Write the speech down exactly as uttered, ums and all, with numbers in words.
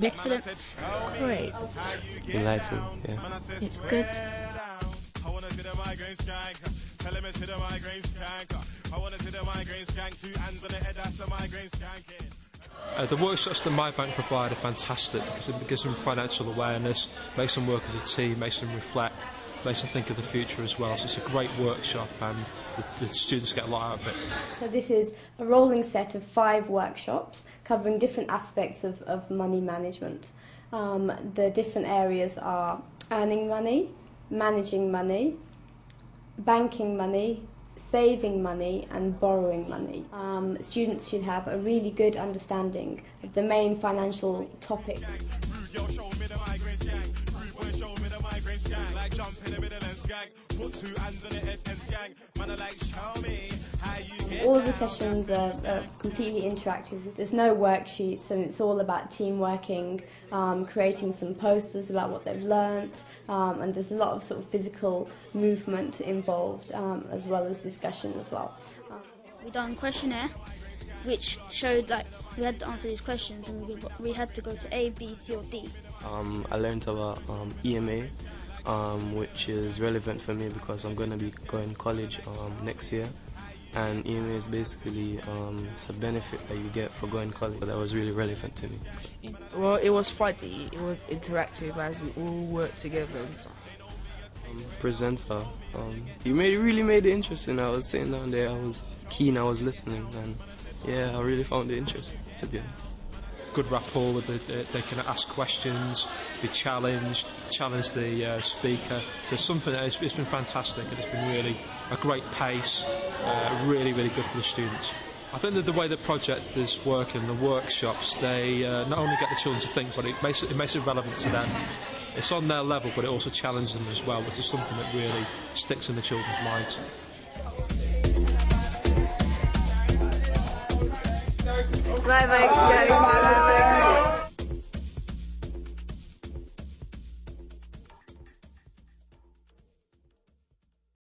Excellent. Great. Lighting, yeah. It's good. I wanna see the migraine skank. Tell him it's the migraine skank. I wanna see the migraine skank. Two hands on the head, that's the migraine skanking. Uh, the workshops that MyBnk provide are fantastic because it gives them financial awareness, makes them work as a team, makes them reflect, makes them think of the future as well. So it's a great workshop and the, the students get a lot out of it. So this is a rolling set of five workshops covering different aspects of, of money management. Um, the different areas are earning money, managing money, banking money, saving money and borrowing money. Um, students should have a really good understanding of the main financial topic. All the sessions are, are completely interactive. There's no worksheets and it's all about team working, um, creating some posters about what they've learnt, um, and there's a lot of sort of physical movement involved, um, as well as discussion as well. Um, we done a questionnaire which showed like we had to answer these questions and we, we had to go to A, B, C or D. Um, I learned about um, E M A, um, which is relevant for me because I'm going to be going to college um, next year. And E M A is basically um, it's a benefit that you get for going to college. That was really relevant to me. Well, it was funny. It was interactive as we all worked together and stuff. Um, presenter, um, you made really made it interesting. I was sitting down there, I was keen, I was listening, and yeah, I really found it interesting, to be honest. Good rapport with the, they can ask questions, be challenged, challenge the uh, speaker. There's something that it's, it's been fantastic and it's been really a great pace, uh, really, really good for the students. I think that the way the project is working, the workshops, they uh, not only get the children to think, but it makes it, it makes it relevant to them. It's on their level, but it also challenges them as well, which is something that really sticks in the children's minds. Bye bye.